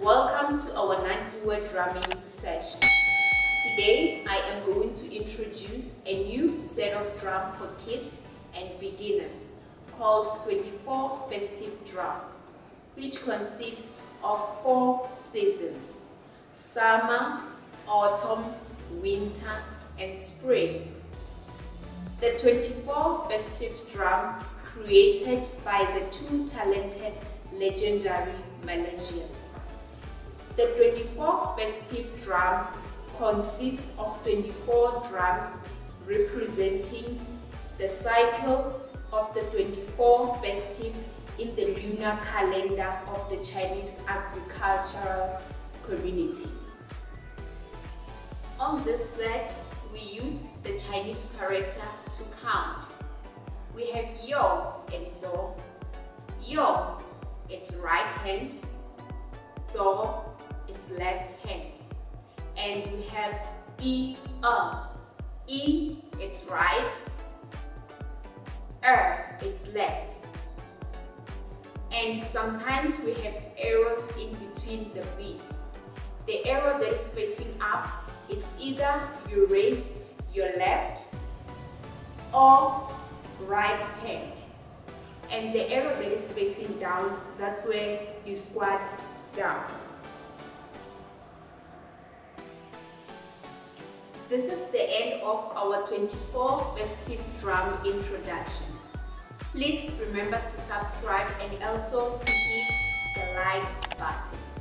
Welcome to our non-Ewer drumming session. Today I am going to introduce a new set of drums for kids and beginners called 24 Festive Drums, which consists of 4 seasons: summer, autumn, winter and spring. The 24 Festive Drums created by the 2 talented legendary Malaysians. The 24 Festive Drum consists of 24 drums representing the cycle of the 24 festive in the lunar calendar of the Chinese agricultural community. On this set, we use the Chinese character to count. We have yo and zō. Yo, it's right hand. Zō, it's left hand. And we have i, er. I, it's right. Er, it's left. And sometimes we have arrows in between the beats. The arrow that is facing up, it's either you raise your left or right hand, and the arrow that is facing down, that's where you squat down. This is the end of our 24 Festive Drum introduction. Please remember to subscribe and also to hit the like button.